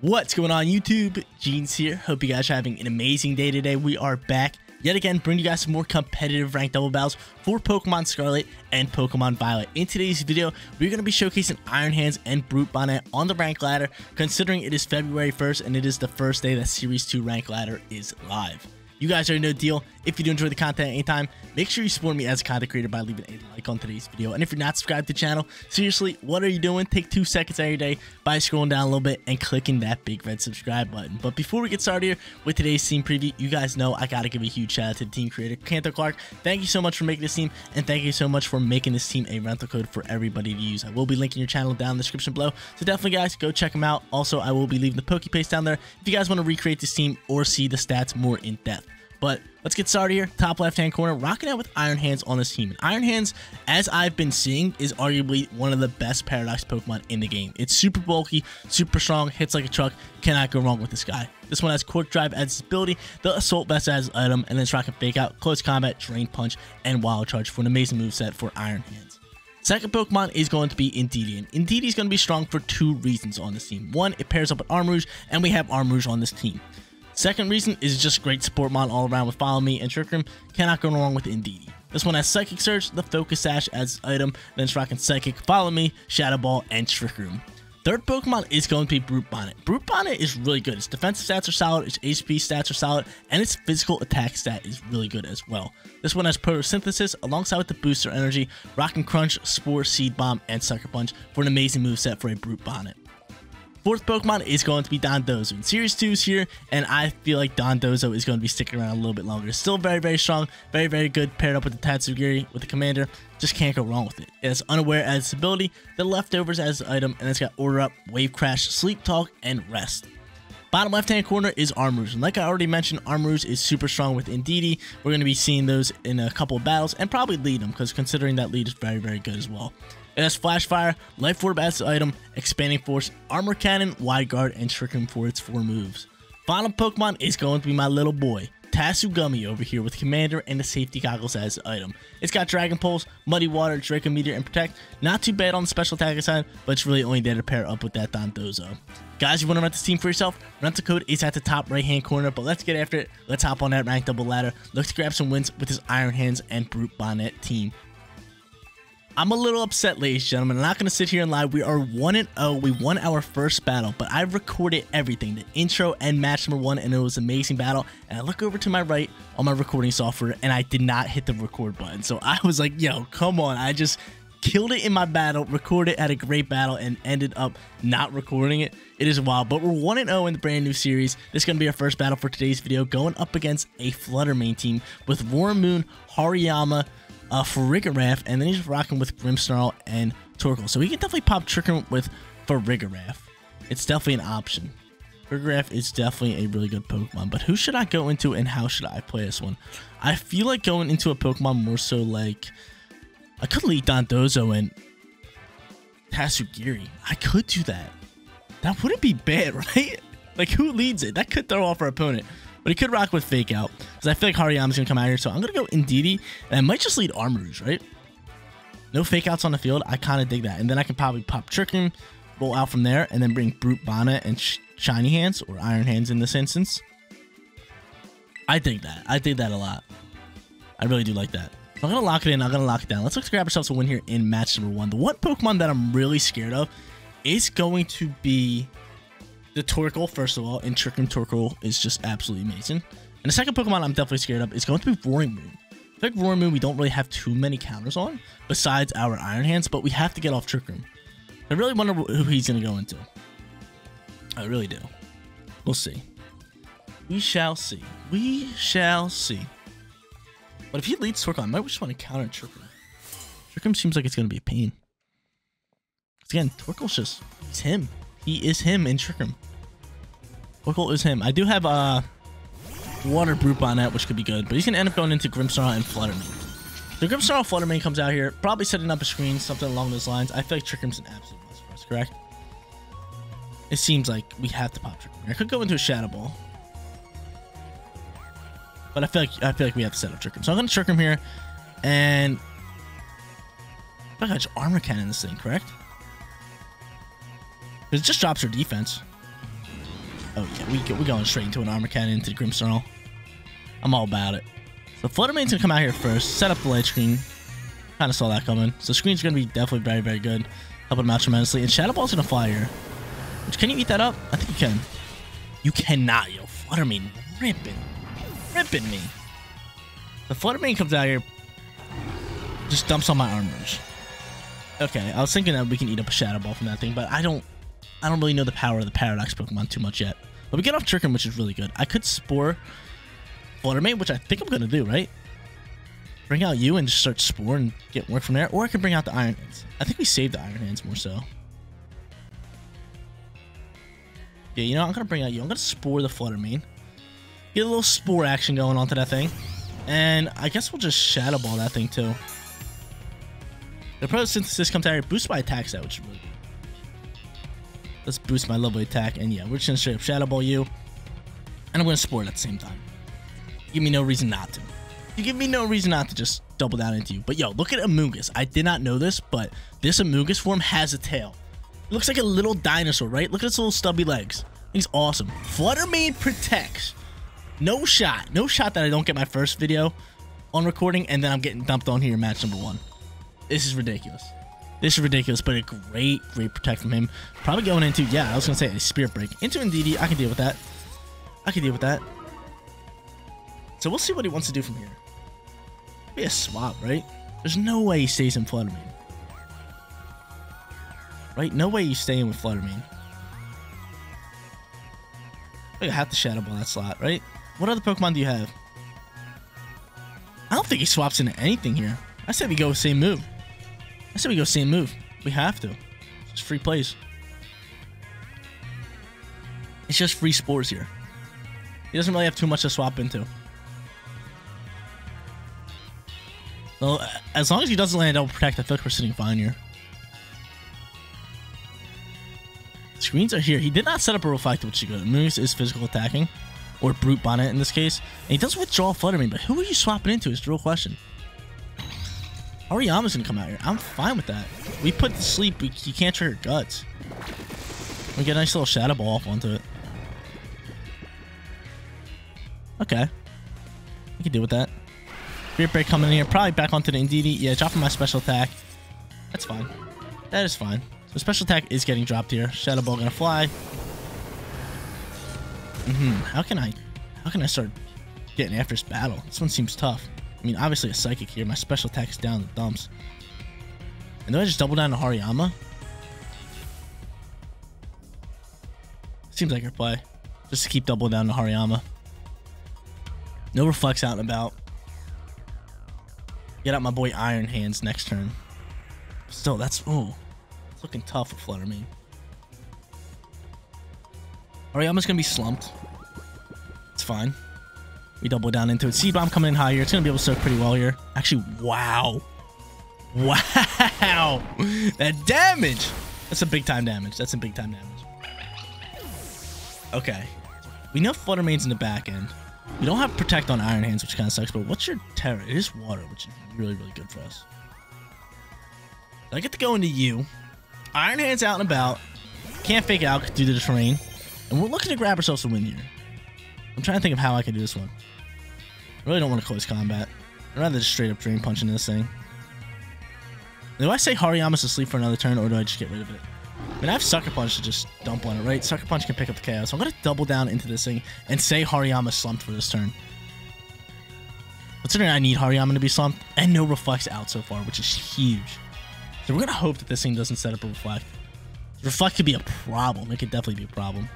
What's going on YouTube? Jeans here. Hope you guys are having an amazing day today. We are back yet again, bringing you guys some more competitive ranked double battles for Pokémon Scarlet and Pokémon Violet. In today's video, we're going to be showcasing Iron Hands and Brute Bonnet on the rank ladder, considering it is February 1st and it is the first day that Series 2 rank ladder is live. You guys already know the deal. If you do enjoy the content at any time, make sure you support me as a content creator by leaving a like on today's video. And if you're not subscribed to the channel, seriously, what are you doing? Take 2 seconds out of your day by scrolling down a little bit and clicking that big red subscribe button. But before we get started here with today's team preview, you guys know I gotta give a huge shout out to the team creator, KantoClark. Thank you so much for making this team, and thank you so much for making this team a rental code for everybody to use. I will be linking your channel down in the description below, so definitely, guys, go check them out. Also, I will be leaving the Pokepaste down there if you guys want to recreate this team or see the stats more in depth. But let's get started here. Top left-hand corner, rocking out with Iron Hands on this team. And Iron Hands, as I've been seeing, is arguably one of the best Paradox Pokemon in the game. It's super bulky, super strong, hits like a truck. Cannot go wrong with this guy. This one has Cork Drive as its ability, the Assault Vest as its item, and then it's rocking Fake Out, Close Combat, Drain Punch, and Wild Charge for an amazing moveset for Iron Hands. Second Pokemon is going to be Indeedee, and Indeedee is going to be strong for two reasons on this team. One, it pairs up with Armarouge, and we have Armarouge on this team. Second reason is just great support mod all around with Follow Me and Trick Room. Cannot go wrong with Indeedee. This one has Psychic Surge, the Focus Sash as item, then it's rocking Psychic, Follow Me, Shadow Ball, and Trick Room. Third Pokemon is going to be Brute Bonnet. Brute Bonnet is really good. Its defensive stats are solid, its HP stats are solid, and its physical attack stat is really good as well. This one has Photosynthesis alongside with the Booster Energy, rocking Crunch, Spore, Seed Bomb, and Sucker Punch for an amazing moveset for a Brute Bonnet. Fourth Pokemon is going to be Don Dozo. And Series 2 is here, and I feel like Don Dozo is going to be sticking around a little bit longer. Still very strong, very good, paired up with the Tatsugiri, with the Commander. Just can't go wrong with it. It has Unaware as its ability, the Leftovers as its item, and it's got Order Up, Wave Crash, Sleep Talk, and Rest. Bottom left-hand corner is Armarouge, and like I already mentioned, Armarouge is super strong with Indeedee. We're going to be seeing those in a couple of battles, and probably lead them, because considering that lead is very good as well. It has Flash Fire, Life Orb as its item, Expanding Force, Armor Cannon, Wide Guard, and Trick Room for its 4 moves. Final Pokemon is going to be my little boy, Tatsugiri over here with Commander and the Safety Goggles as its item. It's got Dragon Pulse, Muddy Water, Draco Meteor, and Protect. Not too bad on the special attack side, but it's really only there to pair up with that Don Dozo. Guys, you want to rent this team for yourself? Rental code is at the top right-hand corner, but let's get after it. Let's hop on that rank double ladder. Let's grab some wins with this Iron Hands and Brute Bonnet team. I'm a little upset, ladies and gentlemen. I'm not going to sit here and lie. We are 1-0. We won our first battle, but I recorded everything, the intro and match number 1, and it was an amazing battle. And I look over to my right on my recording software, and I did not hit the record button. So I was like, yo, come on. I just killed it in my battle, recorded, had a great battle, and ended up not recording it. It is wild, but we're 1-0 in the brand new series. This is going to be our first battle for today's video, going up against a Fluttermane team with Roaring Moon, Hariyama, Farigiraf, and then he's rocking with Grimmsnarl and Torkoal. So he can definitely pop Trick Room with Farigiraf. It's definitely an option. Farigiraf is definitely a really good Pokemon, but who should I go into and how should I play this one? I feel like going into a Pokemon more so like I could lead Don Dozo and Tatsugiri. I could do that. That wouldn't be bad, right? Like who leads it? That could throw off our opponent. But he could rock with Fake Out, because I feel like Hariyama's going to come out here, so I'm going to go Indeedee, and I might just lead Armarouge, right? No Fake Outs on the field, I kind of dig that, and then I can probably pop Trick Room, roll out from there, and then bring Brute Bonnet and Shiny Hands, or Iron Hands in this instance. I dig that. I dig that a lot. I really do like that. So I'm going to lock it in, I'm going to lock it down. Let's grab ourselves a win here in match number 1. The one Pokemon that I'm really scared of is going to be the Torkoal, first of all, and Trick Room Torkoal is just absolutely amazing. And the second Pokemon I'm definitely scared of is going to be Roaring Moon. I think Roaring Moon we don't really have too many counters on besides our Iron Hands, but we have to get off Trick Room. I really wonder who he's going to go into. I really do. We'll see. We shall see. We shall see. But if he leads Torkoal, I might just want to counter Trick Room. Trick Room seems like it's going to be a pain. Again, Torkoal's just, it's him. He is him in Trick Room. Torkoal is him. I do have Water Brute Bonnet, which could be good, but he's going to end up going into Grimmsnarl and Fluttermane. So Grimmsnarl Fluttermane comes out here, probably setting up a screen, something along those lines. I feel like Trick Room's an absolute must for us, correct? It seems like we have to pop Trick Room. I could go into a Shadow Ball, but I feel like we have to set up Trick Room. So I'm going to Trick Room here, and I got your Armor Cannon in this thing, correct? It just drops her defense. Oh yeah, we're going straight into an Armor Cannon into the Grimmsnarl. I'm all about it. So Fluttermane's gonna come out here first, set up the light screen. Kind of saw that coming. So screen's gonna be definitely very, very good, helping him out tremendously. And Shadow Ball's gonna fly here. Which, can you eat that up? I think you can. You cannot, yo. Fluttermane ripping me. The Fluttermane comes out here, just dumps on my Armarouge. Okay, I was thinking that we can eat up a Shadow Ball from that thing, but I don't really know the power of the Paradox Pokemon too much yet. But we get off Trick Room, which is really good. I could Spore Fluttermane, which I think I'm going to do, right? Bring out you and just start Spore and get work from there. Or I can bring out the Iron Hands. I think we saved the Iron Hands more so. Yeah, you know, I'm going to bring out you. I'm going to Spore the Fluttermane. Get a little Spore action going onto that thing. And I guess we'll just Shadow Ball that thing too. The Photosynthesis comes out here, boosts my attack set, which is really good. Let's boost my lovely attack, and yeah, we're just gonna straight up Shadow Ball you, and I'm gonna Spore it at the same time. Give me no reason not to. You give me no reason not to just double down into you. But yo, look at Amoongus. I did not know this, but this Amoongus form has a tail. It looks like a little dinosaur, right? Look at its little stubby legs. He's awesome. Fluttermane protects. No shot. No shot that I don't get my first video on recording, and then I'm getting dumped on here in match number 1. This is ridiculous. This is ridiculous, but a great, great protect from him. Probably going into, yeah, I was going to say a Spirit Break. Into Indeedee, I can deal with that. I can deal with that. So we'll see what he wants to do from here. Be a swap, right? There's no way he stays in Fluttermane. Right? No way he's staying with Fluttermane. I have to Shadow Ball that slot, right? What other Pokemon do you have? I don't think he swaps into anything here. I said we go same move. I said we go same move. We have to. It's just free plays. It's just free Spores here. He doesn't really have too much to swap into. Well, as long as he doesn't land double protect, I feel like we're sitting fine here. Screens are here. He did not set up a Reflect, which is good. Moose is physical attacking, or Brute Bonnet in this case. And he does withdraw Fluttermane, but who are you swapping into is the real question. Hariyama's gonna come out here. I'm fine with that. We put to sleep. You can't trigger Guts. We get a nice little Shadow Ball off onto it. Okay. We can deal with that. Spirit Break coming in here. Probably back onto the Indeedee. Yeah, dropping my special attack. That's fine. That is fine. So special attack is getting dropped here. Shadow Ball gonna fly. How can I start getting after this battle? This one seems tough. I mean, obviously a Psychic here. My special attack is down the dumps. And then I just double down to Hariyama. Seems like her play. Just to keep doubling down to Hariyama. No Reflex out and about. Get out my boy Iron Hands next turn. Still, that's... Ooh. It's looking tough with Fluttermane. Hariyama's going to be slumped. It's fine. We double down into it. Seed Bomb coming in higher. It's going to be able to soak pretty well here. Actually, wow. Wow. That damage. That's a big time damage. That's a big time damage. Okay. We know Fluttermane's in the back end. We don't have Protect on Iron Hands, which kind of sucks, but what's your Terra? It is Water, which is really, really good for us. I get to go into you. Iron Hands out and about. Can't fake out due to the terrain. And we're looking to grab ourselves a win here. I'm trying to think of how I could do this one. I really don't want to close combat. I'd rather just straight up Drain Punch into this thing. Do I say Hariyama's asleep for another turn, or do I just get rid of it? I mean, I have Sucker Punch to just dump on it, right? Sucker Punch can pick up the KO, so I'm going to double down into this thing and say Hariyama's slumped for this turn. Considering I need Hariyama to be slumped, and no Reflex out so far, which is huge. So we're going to hope that this thing doesn't set up a Reflect. Reflect could be a problem. It could definitely be a problem.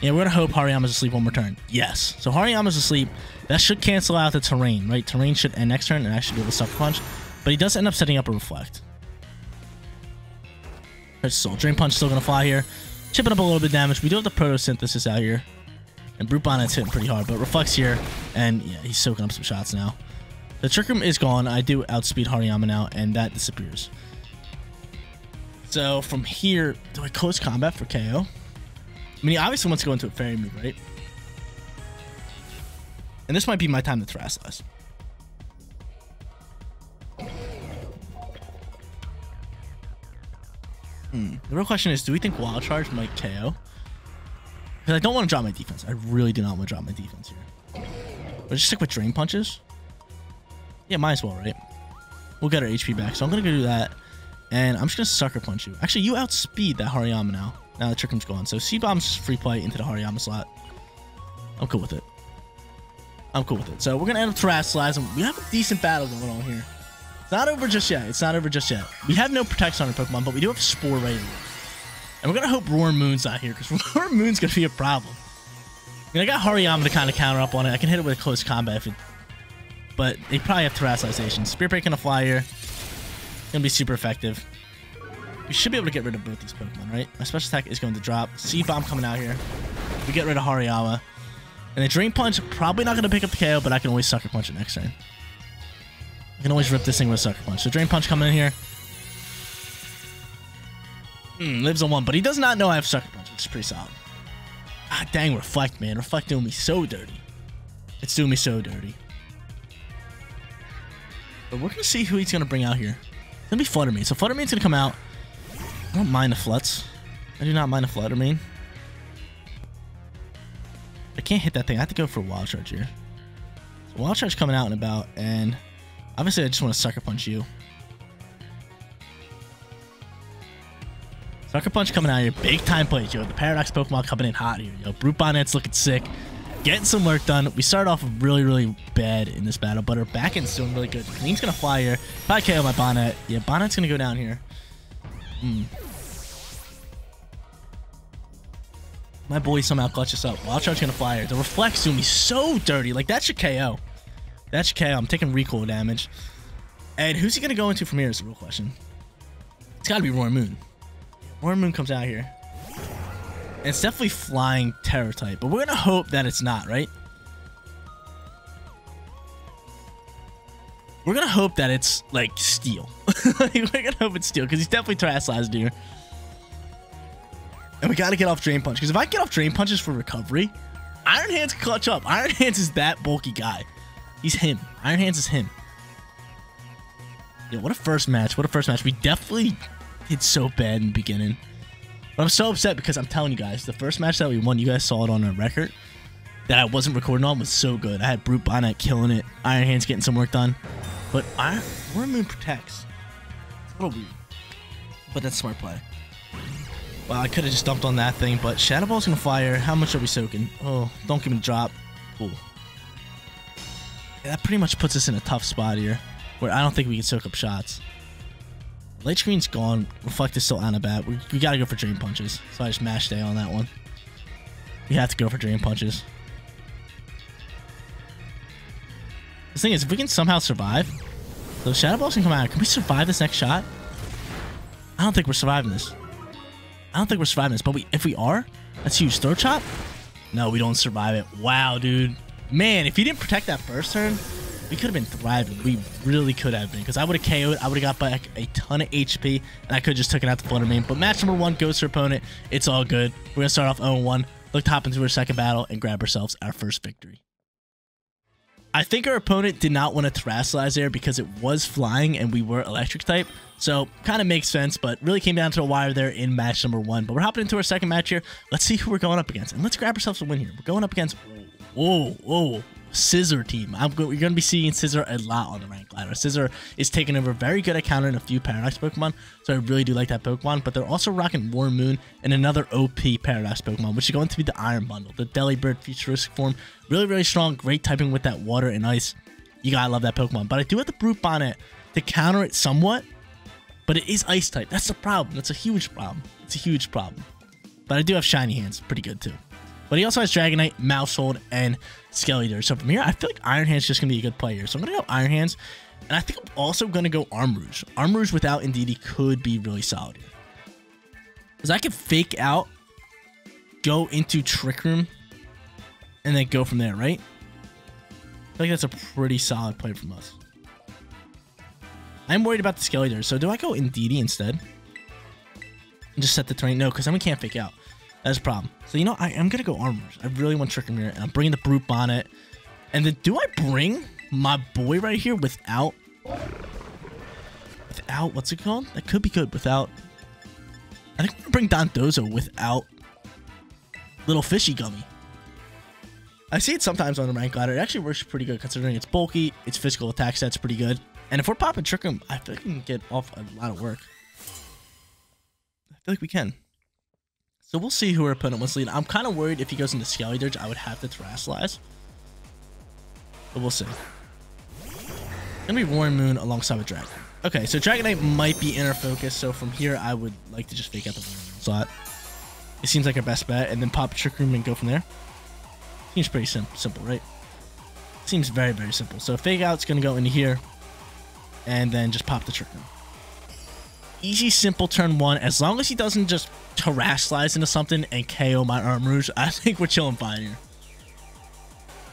Yeah, we're going to hope Hariyama's asleep one more turn. Yes. So Hariyama's asleep. That should cancel out the terrain, right? Terrain should end next turn, and I should be able to Sucker Punch. But he does end up setting up a Reflect. Soul Drain Punch still going to fly here. Chipping up a little bit of damage. We do have the Photosynthesis out here. And Brute Bonnet's hitting pretty hard, but Reflect's here. And yeah, he's soaking up some shots now. The Trick Room is gone. I do outspeed Hariyama now, and that disappears. So from here, do I close combat for KO? I mean, he obviously wants to go into a Fairy move, right? And this might be my time to Terastallize. The real question is, do we think Wild Charge might KO? Because I don't want to drop my defense. I really do not want to drop my defense here. We're just stick with Drain Punches. Yeah, might as well, right? We'll get our HP back. So I'm going to go do that. And I'm just going to Sucker Punch you. Actually, you outspeed that Hariyama now. Now the Trick Room's gone. So C-Bomb's free play into the Hariyama slot. I'm cool with it. I'm cool with it. So we're going to end up Terrasalizing. We have a decent battle going on here. It's not over just yet. It's not over just yet. We have no Protect on our Pokemon, but we do have Spore right here. And we're going to hope Roaring Moon's not here, because Roaring Moon's going to be a problem. I mean, I got Hariyama to kind of counter up on it. I can hit it with a Close Combat if it... But they probably have Terrasalization. Spear Break and a Fly here. It's going to be super effective. We should be able to get rid of both these Pokemon, right? My special attack is going to drop. C-Bomb coming out here. We get rid of Hariyama. And the Drain Punch, probably not going to pick up the KO, but I can always Sucker Punch it next turn. I can always rip this thing with a Sucker Punch. So Drain Punch coming in here. Lives on one, but he does not know I have Sucker Punch, which is pretty solid. God dang, Reflect, man. Reflect doing me so dirty. It's doing me so dirty. But we're going to see who he's going to bring out here. It's going to be Fluttermane. So Fluttermane's going to come out. I don't mind the Fluts. I do not mind the Fluttermane. I can't hit that thing. I have to go for a Wild Charge here. So Wild Charge coming out and about, and obviously I just want to Sucker Punch you. Sucker Punch coming out here. Big time play, yo. The Paradox Pokemon coming in hot here, yo. Brute Bonnet's looking sick. Getting some work done. We started off really, really bad in this battle, but our back end's doing really good. Clean's going to fly here. Probably KO my Bonnet. Yeah, Bonnet's going to go down here. My boy somehow clutched us up. Wild Charge going to fly here. The Reflect's doing me so dirty. Like, that should KO. That should KO. I'm taking recoil damage. And who's he going to go into from here is the real question. It's got to be Roaring Moon. Roaring Moon comes out here. And it's definitely Flying Terror type, but we're going to hope that it's not, right? We're going to hope that it's, like, Steel. We're going to hope it's Steel, because he's definitely Terrasalized here. And we got to get off Drain Punch, because if I get off Drain Punches for recovery, Iron Hands can clutch up. Iron Hands is that bulky guy. He's him. Iron Hands is him. Yeah, what a first match. What a first match. We definitely... It's so bad in the beginning. But I'm so upset because I'm telling you guys, the first match that we won, you guys saw it on our record, that I wasn't recording on was so good. I had Brute Bonnet killing it. Iron Hands getting some work done. But Roaring Moon protects. It's a little weird. But that's smart play. Wow, I could have just dumped on that thing, but Shadow Ball's going to fire. How much are we soaking? Oh, don't give me the drop. Cool. Yeah, that pretty much puts us in a tough spot here, where I don't think we can soak up shots. Light Screen's gone. Reflect is still on a bat. We gotta go for Drain Punches. So I just mashed A on that one. We have to go for Drain Punches. The thing is, if we can somehow survive, those Shadow Balls can come out. Can we survive this next shot? I don't think we're surviving this. I don't think we're surviving this, but if we are, that's huge. Throat Chop? No, we don't survive it. Wow, dude. Man, if you didn't protect that first turn, we could have been thriving. We really could have been, because I would have KO'd. I would have got back a ton of HP, and I could have just taken out the Fluttermane. But match number one goes to our opponent. It's all good. We're going to start off 0-1, look to hop into our second battle, and grab ourselves our first victory. I think our opponent did not want to Terrasalize there because it was flying, and we were electric type. So, kind of makes sense, but really came down to a wire there in match number one. But we're hopping into our second match here. Let's see who we're going up against, and let's grab ourselves a win here. We're going up against... Whoa, whoa. Scissor team. You're going to be seeing Scissor a lot on the rank ladder. Scissor is taking over, very good at countering a few Paradox Pokemon, so I really do like that Pokemon, but they're also rocking Roaring Moon and another OP Paradox Pokemon, which is going to be the Iron Bundle, the Delibird futuristic form. Really, really strong, great typing with that water and ice. You gotta love that Pokemon, but I do have the Brute Bonnet to counter it somewhat, but it is ice type. That's the problem. That's a huge problem. It's a huge problem, but I do have Shiny Hands, pretty good too. But he also has Dragonite, Maushold, and Skeledirge. So from here, I feel like Iron Hand's just going to be a good player. So I'm going to go Iron Hands. And I think I'm also going to go Armarouge. Armarouge without Indeedee could be really solid here. Because I could fake out, go into Trick Room, and then go from there, right? I feel like that's a pretty solid play from us. I'm worried about the Skeledirge. So do I go Indeedee instead? And just set the terrain? No, because then we can't fake out. That's a problem. So, you know, I'm going to go Armarouge. I really want Trick Room here, and I'm bringing the Brute Bonnet. And then, do I bring my boy right here without... Without... What's it called? That could be good. Without... I think I'm going to bring Don Dozo without little fishy gummy. I see it sometimes on the rank ladder. It actually works pretty good considering it's bulky, its physical attack set's pretty good, and if we're popping Trick Room, I feel like we can get off a lot of work. I feel like we can. So we'll see who our opponent wants to lead. I'm kind of worried if he goes into Skeledirge, I would have to Terastallize. But we'll see. Gonna be Roaring Moon alongside with Dragon. Okay, so Dragonite might be in our focus, so from here I would like to just fake out the Roaring Moon slot. It seems like our best bet, and then pop Trick Room and go from there. Seems pretty simple, right? Seems very, very simple. So Fake Out's gonna go into here, and then just pop the Trick Room. Easy, simple turn one. As long as he doesn't just Terastallize into something and KO my Armarouge, I think we're chilling fine here.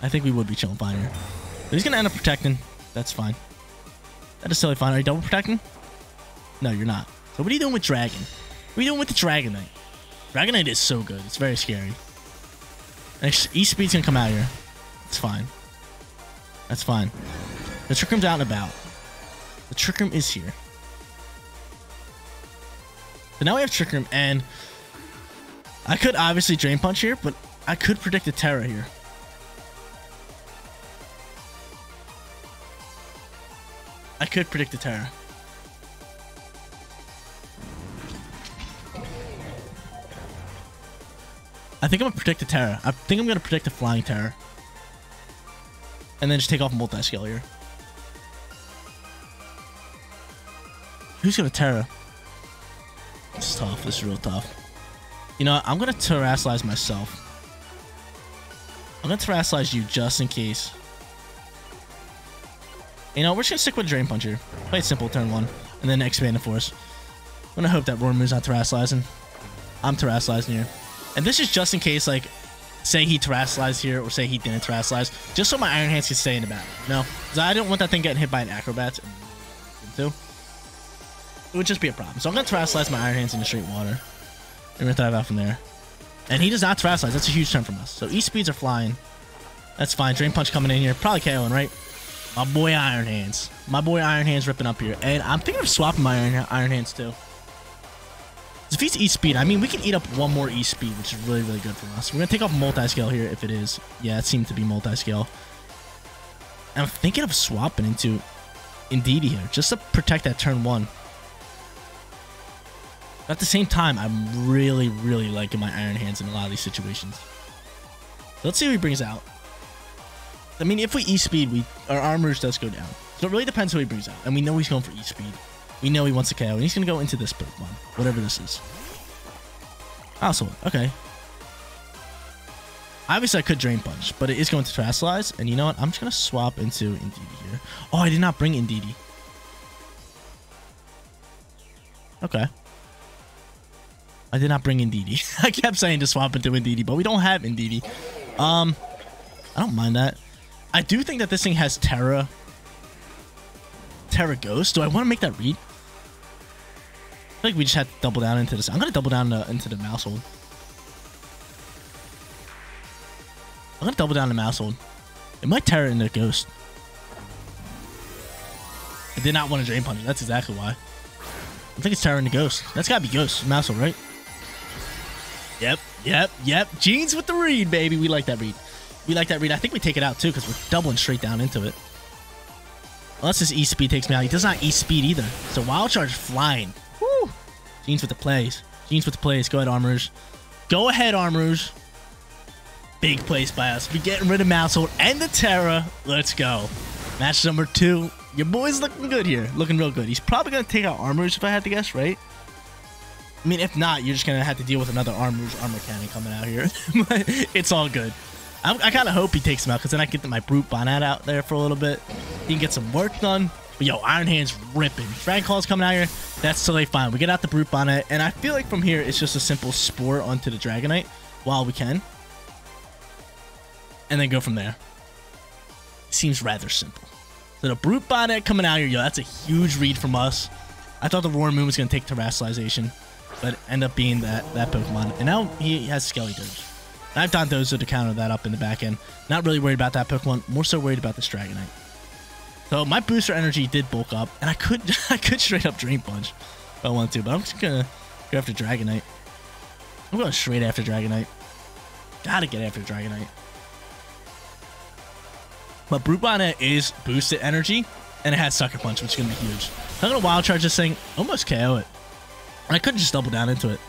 I think we would be chilling fine here. But he's gonna end up protecting. That's fine. That is totally fine. Are you double protecting? No, you're not. So what are you doing with Dragon? What are you doing with the Dragonite? Dragonite is so good. It's very scary. E-Speed's gonna come out here. It's fine. That's fine. The Trick Room's out and about. The Trick Room is here. So now we have Trick Room, and I could obviously Drain Punch here, but I could predict a Terra here. I could predict a Terra. I think I'm gonna predict a Terra. I think I'm gonna predict a Flying Terra. And then just take off Multi-Scale here. Who's gonna Terra? This is tough. This is real tough. You know what? I'm gonna Terastallize myself. I'm gonna Terastallize you just in case. You know, we're just gonna stick with Drain Punch here. Play it simple, turn one. And then expand the force. I'm gonna hope that Roaring Moon's not Terastallizing. I'm Terastallizing here. And this is just in case, like, say he Terastallized here, or say he didn't Terastallize, just so my Iron Hands can stay in the battle. No, because I didn't want that thing getting hit by an Acrobat. It would just be a problem. So I'm going to Terastallize my Iron Hands into straight water. And we're going to dive out from there. And he does not Terastallize. That's a huge turn from us. So E-Speeds are flying. That's fine. Drain Punch coming in here. Probably KOing, right? My boy Iron Hands. My boy Iron Hands ripping up here. And I'm thinking of swapping my Iron Hands, too. If he's E-Speed, I mean, we can eat up one more E-Speed, which is really, really good for us. We're going to take off Multi-Scale here if it is. Yeah, it seemed to be Multi-Scale. And I'm thinking of swapping into Indeedee here, just to protect that turn one. But at the same time, I'm really, really liking my Iron Hands in a lot of these situations. So let's see who he brings out. I mean, if we E-Speed, our Armarouge does go down. So it really depends who he brings out. And we know he's going for E-Speed. We know he wants to KO, and he's going to go into this Pokemon, whatever this is. Maushold, okay. Obviously, I could Drain Punch, but it is going to Terastallize, and you know what? I'm just going to swap into Indeedee here. Oh, I did not bring Indeedee. Okay. I did not bring Indeedee. I kept saying to swap into Indeedee, but we don't have Indeedee. I don't mind that. I do think that this thing has Terra Ghost. Do I want to make that read? I feel like we just have to double down into this. I'm going to double down into the Maushold. I'm going to double down to Maushold. It might Terra into Ghost. I did not want to Drain Punch. That's exactly why. I think it's Terra into Ghost. That's got to be Ghost. Maushold, right? Yep. Jeans with the read, baby. We like that read. We like that read. I think we take it out, too, because we're doubling straight down into it. Unless his E-Speed takes me out. He does not E-Speed either. So Wild Charge flying. Woo! Jeans with the plays. Jeans with the plays. Go ahead, Armarouge. Go ahead, Armarouge. Big plays by us. We're getting rid of Maushold and the Terra. Let's go. Match number two. Your boy's looking good here. Looking real good. He's probably going to take out Armarouge if I had to guess, right? I mean, if not, you're just going to have to deal with another Armarouge Armor Cannon coming out here. It's all good. I kind of hope he takes him out, because then I get my Brute Bonnet out there for a little bit. He can get some work done. But yo, Iron Hands ripping. Dragonclaw's coming out here. That's totally fine. We get out the Brute Bonnet, and I feel like from here, it's just a simple Spore onto the Dragonite while we can. And then go from there. Seems rather simple. So the Brute Bonnet coming out here, yo, that's a huge read from us. I thought the Roaring Moon was going to take Terastallization, but end up being that Pokemon. And now he has Skeledirge. I have Don Dozo to counter that up in the back end. Not really worried about that Pokemon. More so worried about this Dragonite. So my booster energy did bulk up. And I could straight up Drain Punch if I want to. But I'm just going to go after Dragonite. I'm going straight after Dragonite. Gotta get after Dragonite. But Brute Bonnet is boosted energy, and it has Sucker Punch, which is going to be huge. I'm going to Wild Charge this thing, almost KO it. I couldn't just double down into it.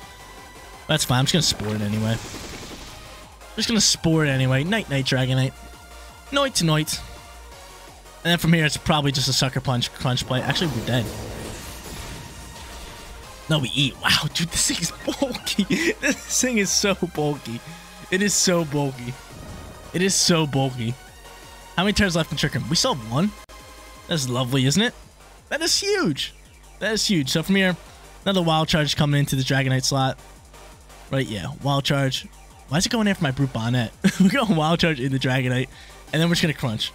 That's fine, I'm just going to Spore it anyway. I'm just going to Spore it anyway. Night-night, Dragonite. Night to night. And then from here, it's probably just a Sucker Punch, Crunch play. Actually, we're dead. No, we eat. Wow, dude, this thing is bulky. This thing is so bulky. It is so bulky. It is so bulky. How many turns left in Trick Room? We still have one. That's lovely, isn't it? That is huge. That is huge. So from here, another Wild Charge coming into the Dragonite slot. Right, yeah. Wild Charge. Why is it going after my Brute Bonnet? We're going Wild Charge in the Dragonite. And then we're just going to Crunch.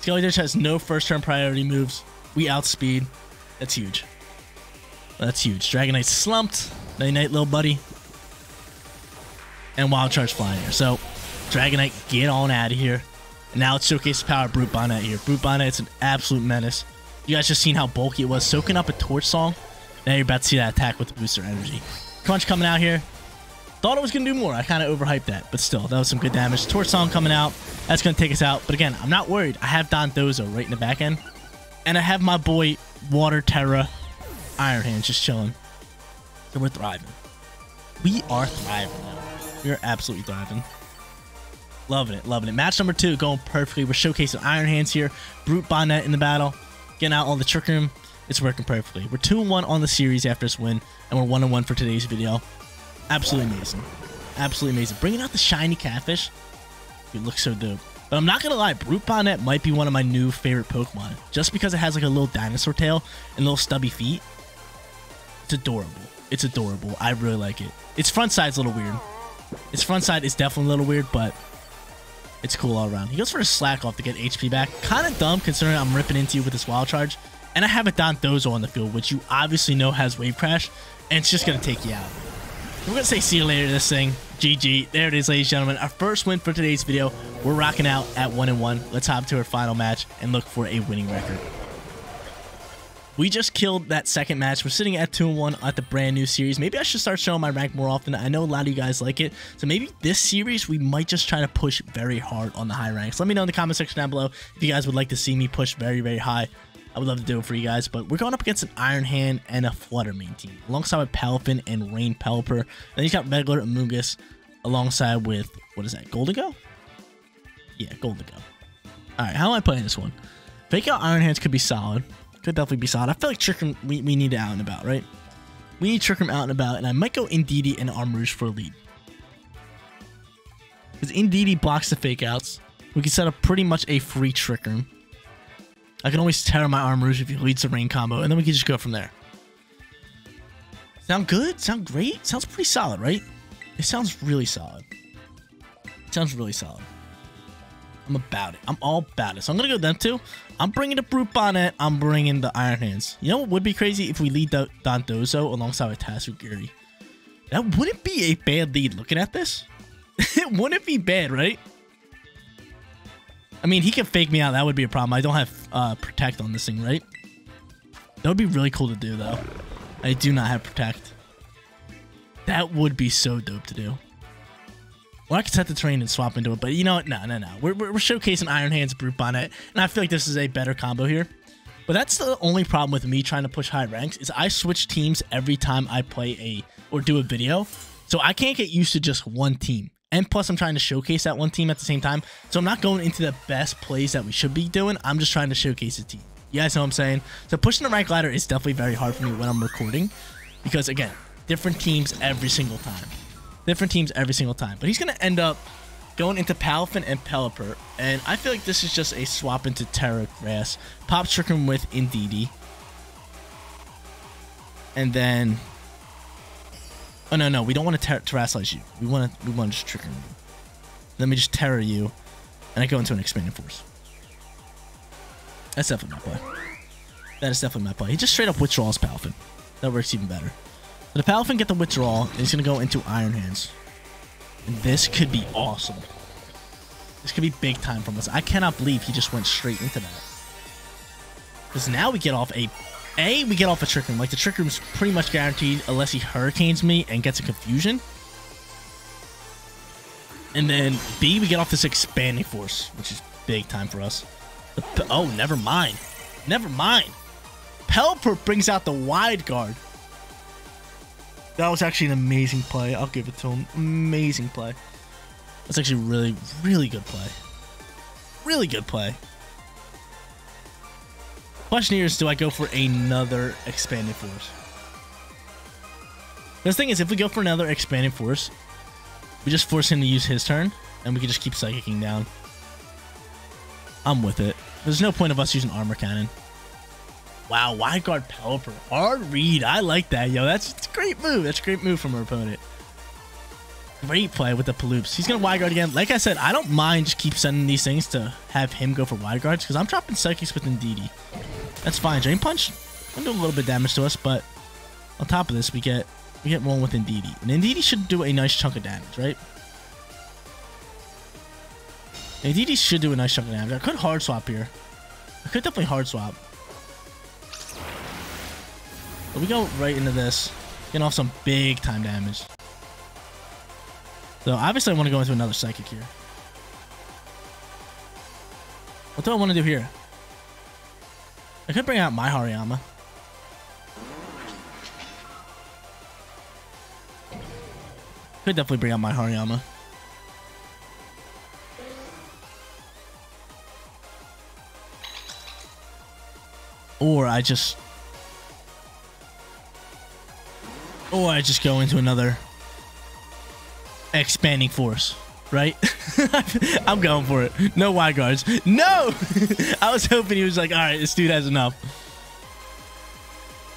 Skeledirge has no first turn priority moves. We outspeed. That's huge. That's huge. Dragonite slumped. Night night, little buddy. And Wild Charge flying here. So, Dragonite, get on out of here. And now it showcases the power of Brute Bonnet here. Brute Bonnet, it's an absolute menace. You guys just seen how bulky it was. Soaking up a Torch Song. Now you're about to see that attack with the booster energy. Crunch coming out here. Thought it was going to do more. I kind of overhyped that. But still, that was some good damage. Torch Song coming out. That's going to take us out. But again, I'm not worried. I have Don Dozo right in the back end. And I have my boy, Water Terra, Iron Hands, just chilling. And we're thriving. We are thriving now. We are absolutely thriving. Loving it, loving it. Match number 2 going perfectly. We're showcasing Iron Hands here. Brute Bonnet in the battle. Getting out all the Trick Room. It's working perfectly. We're 2-1 on the series after this win. And we're 1-1 for today's video. Absolutely amazing. Absolutely amazing. Bringing out the shiny Catfish. It looks so dope. But I'm not going to lie, Brute Bonnet might be one of my new favorite Pokemon. Just because it has like a little dinosaur tail and little stubby feet. It's adorable. It's adorable. I really like it. Its front side's a little weird. Its front side is definitely a little weird, but it's cool all around. He goes for a Slack Off to get HP back. Kind of dumb considering I'm ripping into you with this Wild Charge. And I have a Don Dozo on the field, which you obviously know has Wave Crash. And it's just going to take you out. We're going to say see you later to this thing. GG. There it is, ladies and gentlemen. Our first win for today's video. We're rocking out at 1-1. Let's hop to our final match and look for a winning record. We just killed that second match. We're sitting at 2-1 at the brand new series. Maybe I should start showing my rank more often. I know a lot of you guys like it. So maybe this series, we might just try to push very hard on the high ranks. Let me know in the comment section down below if you guys would like to see me push very, very high. I would love to do it for you guys. But we're going up against an Iron Hand and a Fluttermane team. Alongside with Palafin and Rain Pelipper. Then he's got Megler and Amoongus alongside with, what is that, Goldigo? Yeah, Goldigo. Alright, how am I playing this one? Fake out Iron Hands could be solid. Could definitely be solid. I feel like Trick Room, we need it out and about, right? We need Trick Room out and about, and I might go Indeedee and Armarouge for a lead. Because Indeedee blocks the fake outs. We can set up pretty much a free Trick Room. I can always tear my Armarouge if he leads the Rain combo, and then we can just go from there. Sound good? Sound great? Sounds pretty solid, right? It sounds really solid. It sounds really solid. I'm about it. I'm all about it. So I'm going to go them two. I'm bringing the Brute Bonnet. I'm bringing the Iron Hands. You know what would be crazy? If we lead Don Dozo alongside with Tatsugiri. That wouldn't be a bad lead looking at this. It wouldn't be bad, right? I mean, he could fake me out. That would be a problem. I don't have Protect on this thing, right? That would be really cool to do, though. I do not have Protect. That would be so dope to do. Well, I could set the terrain and swap into it, but you know what? No. We're showcasing Iron Hands, Brute Bonnet, and I feel like this is a better combo here. But that's the only problem with me trying to push high ranks is I switch teams every time I play or do a video, so I can't get used to just one team. And plus, I'm trying to showcase that one team at the same time, so I'm not going into the best plays that we should be doing. I'm just trying to showcase a team. You guys know what I'm saying? So pushing the rank ladder is definitely very hard for me when I'm recording because, again, different teams every single time. Different teams every single time. But he's going to end up going into Palafin and Pelipper. And I feel like this is just a swap into Terra Grass. Pop Trick Room with Indeedee. And then... Oh, no. We don't want to Terrasalize you. We want to just Trick Room you. Let me just Terra you. And I go into an Expanding Force. That's definitely my play. That is definitely my play. He just straight up withdraws Palafin. That works even better. The Palafin get the withdrawal, and he's going to go into Iron Hands. And this could be awesome. This could be big time from us. I cannot believe he just went straight into that. Because now we get off a Trick Room. Like, the Trick Room's pretty much guaranteed unless he hurricanes me and gets a Confusion. And then B, we get off this Expanding Force, which is big time for us. Oh, never mind. Never mind. Pelipper brings out the Wide Guard. That was actually an amazing play. I'll give it to him. Amazing play. That's actually really, really good play. Really good play. Question here is, do I go for another Expanding Force? The thing is, if we go for another Expanding Force, we just force him to use his turn, and we can just keep psychicking down. I'm with it. There's no point of us using Armor Cannon. Wow, Wide Guard Pelipper. Hard read. I like that, yo. That's a great move. That's a great move from our opponent. Great play with the Paloops. He's going to Wide Guard again. Like I said, I don't mind just keep sending these things to have him go for Wide Guards, because I'm dropping Psychics with Indeedee. That's fine. Drain Punch can do a little bit of damage to us, but on top of this, we get one with Indeedee. And Indeedee should do a nice chunk of damage, right? Indeedee should do a nice chunk of damage. I could hard swap here. I could definitely hard swap. But we go right into this. Getting off some big time damage. So obviously I want to go into another Psychic here. What do I want to do here? I could bring out my Hariyama. Could definitely bring out my Hariyama. Or I just go into another Expanding Force, right? I'm going for it. No Wide Guards. No! I was hoping he was like, all right, this dude has enough.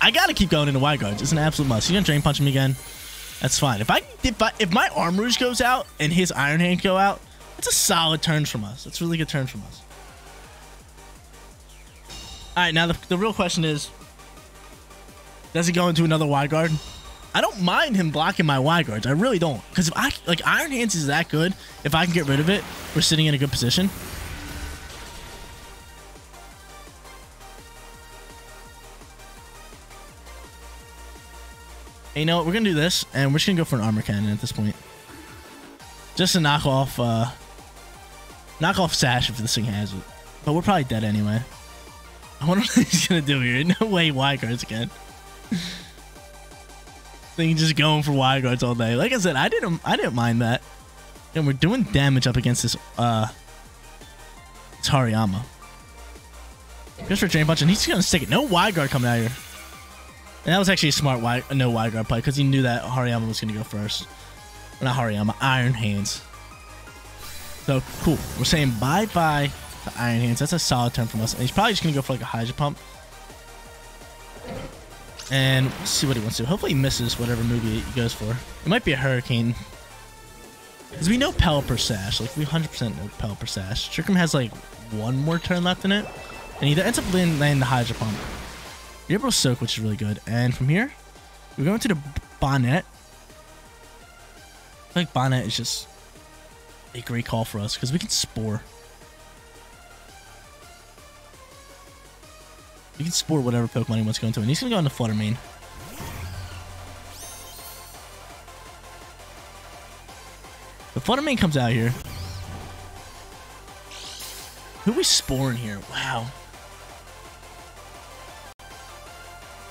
I gotta keep going into Wide Guards. It's an absolute must. He's gonna Drain Punch me again. That's fine. If my Armarouge goes out and his Iron Hand go out, that's a solid turn from us. That's a really good turn from us. All right, now the real question is, does he go into another Wide Guard? I don't mind him blocking my Wide Guards. I really don't, because if Iron Hands is that good, if I can get rid of it, we're sitting in a good position. And you know what? We're going to do this, and we're just going to go for an Armor Cannon at this point. Just to knock off Sash if this thing has it. But we're probably dead anyway. I wonder what he's going to do here. No way Wide Guards again. Thing just going for Wide Guards all day. Like I said, I didn't mind that. And we're doing damage up against this, it's Hariyama. Goes for a Drain Punch, and he's going to stick it. No Wide Guard coming out here. And that was actually a smart Wide Guard play, because he knew that Hariyama was going to go first. Well, not Hariyama, Iron Hands. So, cool. We're saying bye-bye to Iron Hands. That's a solid turn from us. And he's probably just going to go for like a Hydro Pump. And we'll see what he wants to do. Hopefully he misses whatever move he goes for. It might be a Hurricane. Because we know Pelipper Sash. Like, we 100% know Pelipper Sash. Trickroom has like one more turn left in it. And he ends up landing the Hydro Pump. You're able to soak, which is really good. And from here, we're going to the Bonnet. I think Bonnet is just a great call for us because we can Spore. We can Spore whatever Pokemon he wants to go into. And he's going to go into Fluttermane. The Fluttermane comes out here. Who are we Sporing here? Wow.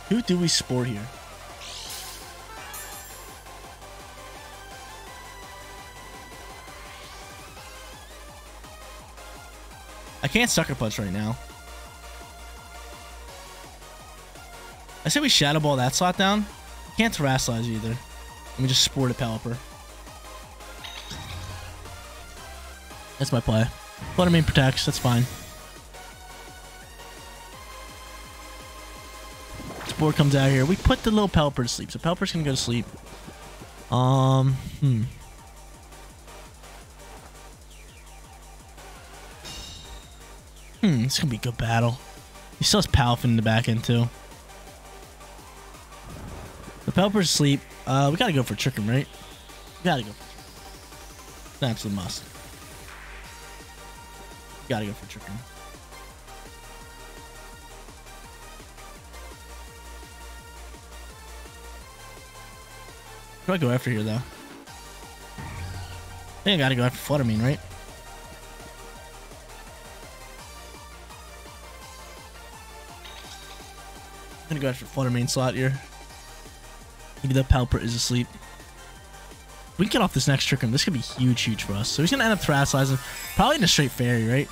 Who do we Spore here? I can't Sucker Punch right now. I say we Shadow Ball that slot down. Can't Terrasilize either. Let me just Spore to Pelipper. That's my play. Fluttermane protects. That's fine. Spore comes out here. We put the little Pelipper to sleep. So Pelipper's gonna go to sleep. It's gonna be a good battle. He still has Palafin in the back end too. The Pelipper's asleep. We gotta go for Trick Room, right? We gotta go. It's an absolute must. We gotta go for Trick Room. Do I go after here though? I think I gotta go after Fluttermane, right? I'm gonna go after Fluttermane slot here. Maybe the Pelipper is asleep. We can get off this next Trick Room. This could be huge, huge for us. So he's gonna end up Terrasalizing. Probably in a straight Fairy, right?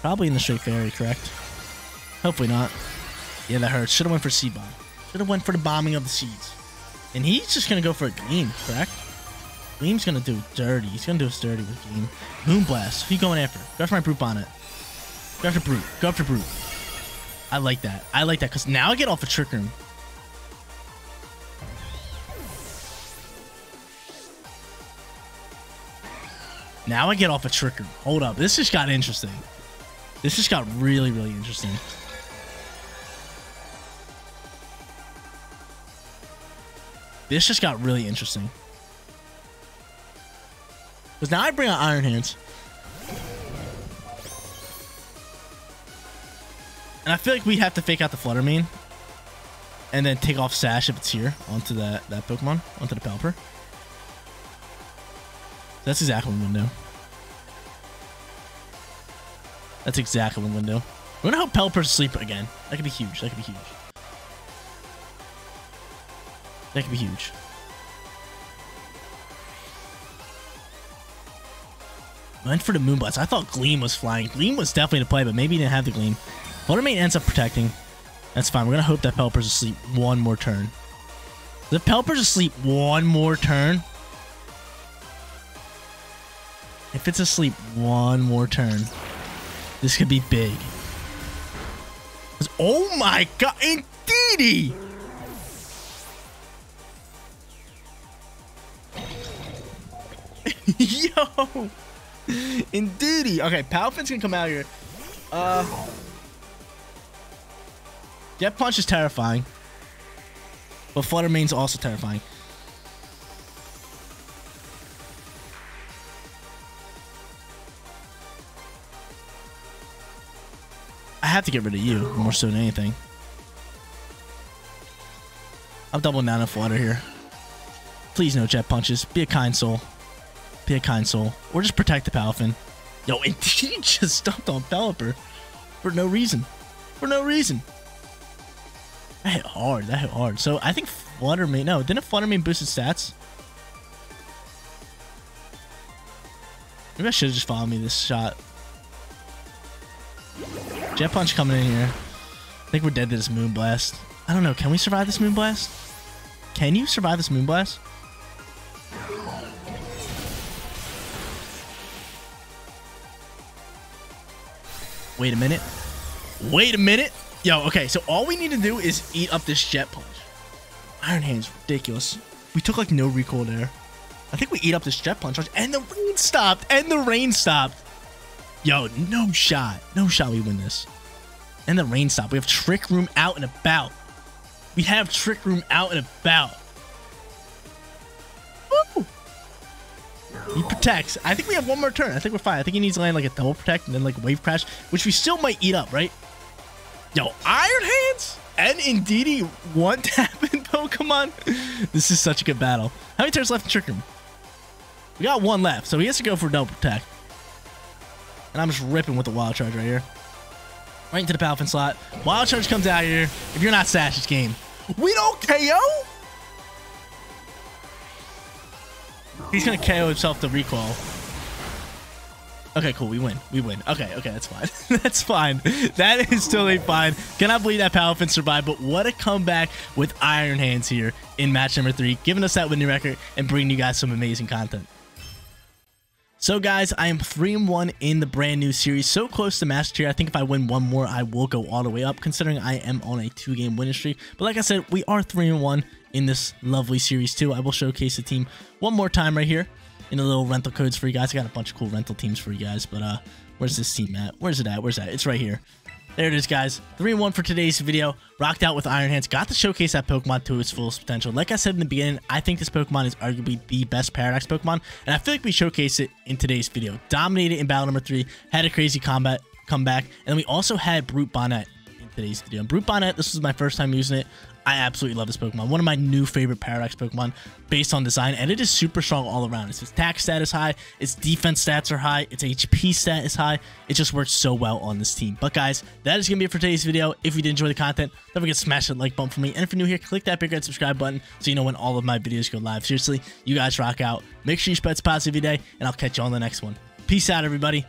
Probably in the straight Fairy, correct? Hopefully not. Yeah, that hurts. Should've went for Seed Bomb. Should've went for the bombing of the seeds. And he's just gonna go for a Gleam, correct? Gleam's gonna do dirty. He's gonna do us dirty with Gleam. Moonblast. Who you going after? Go after my Brute Bonnet. Go after Brute. Go after Brute. I like that. I like that, because now I get off a Trick Room. Now I get off a Trick Room. Hold up. This just got interesting. This just got really, really interesting. This just got really interesting. Because now I bring out Iron Hands. And I feel like we have to fake out the Fluttermane. And then take off Sash if it's here. Onto that Pokemon. Onto the Pelipper. That's exactly what I'm going to do. That's exactly what I'm going to do. We're going to help Pelipper's sleep again. That could be huge. That could be huge. That could be huge. Went for the Moonblast. I thought Gleam was flying. Gleam was definitely to play, but maybe he didn't have the Gleam. Fluttermane ends up protecting. That's fine. We're going to hope that Pelipper's asleep one more turn. If Pelipper's asleep one more turn. If it's asleep one more turn, this could be big. Oh my god, Indeedee! Yo! Indeedee! Okay, Palafin's gonna come out here. Jet Punch is terrifying. But Fluttermane's also terrifying. I have to get rid of you more so than anything. I'm doubling down on Flutter here. Please no Jet Punches. Be a kind soul. Be a kind soul. Or just protect the Palafin. Yo, and he just stumped on Pelipper. For no reason. For no reason. That hit hard. That hit hard. So I think Fluttermane... No, didn't Fluttermane boost his stats? Maybe I should have just followed me this shot. Jet Punch coming in here. I think we're dead to this Moonblast. I don't know. Can we survive this Moonblast? Can you survive this Moonblast? Wait a minute. Wait a minute. Yo, okay. So all we need to do is eat up this Jet Punch. Iron Hand's ridiculous. We took like no recoil there. I think we eat up this Jet Punch. And the rain stopped. And the rain stopped. Yo, no shot. No shot we win this. And the rain stopped. We have Trick Room out and about. We have Trick Room out and about. Woo! He protects. I think we have one more turn. I think we're fine. I think he needs to land like a double protect and then like wave crash, which we still might eat up, right? Yo, Iron Hands and Indeedee one tapping Pokemon. This is such a good battle. How many turns left in Trick Room? We got one left, so he has to go for double protect. And I'm just ripping with the Wild Charge right here. Right into the Palafin slot. Wild Charge comes out here. If you're not Sash, it's game. We don't KO? He's gonna KO himself to recoil. Okay, cool. We win. We win. Okay, okay, that's fine. That's fine. That is totally fine. Cannot believe that Palafin survived, but what a comeback with Iron Hands here in match number 3, giving us that winning record and bringing you guys some amazing content. So guys, I am 3-1 in the brand new series, so close to master tier. I think if I win one more, I will go all the way up, considering I am on a 2-game winning streak. But like I said, we are 3-1 in this lovely series too. I will showcase the team one more time right here in the little rental codes for you guys. I got a bunch of cool rental teams for you guys, but where's this team at? Where's it at? Where's that? It's right here. There it is, guys. 3-1 for today's video. Rocked out with Iron Hands. Got to showcase that Pokemon to its fullest potential. Like I said in the beginning, I think this Pokemon is arguably the best Paradox Pokemon, and I feel like we showcased it in today's video. Dominated in battle number 3, had a crazy comeback, and then we also had Brute Bonnet in today's video. And Brute Bonnet, this was my first time using it. I absolutely love this Pokemon. One of my new favorite Paradox Pokemon based on design, and it is super strong all around. Its attack stat is high, its defense stats are high, its HP stat is high. It just works so well on this team. But guys, that is going to be it for today's video. If you did enjoy the content, don't forget to smash that like button for me. And if you're new here, click that big red subscribe button so you know when all of my videos go live. Seriously, you guys rock out. Make sure you spread positivity today, and I'll catch you on the next one. Peace out, everybody.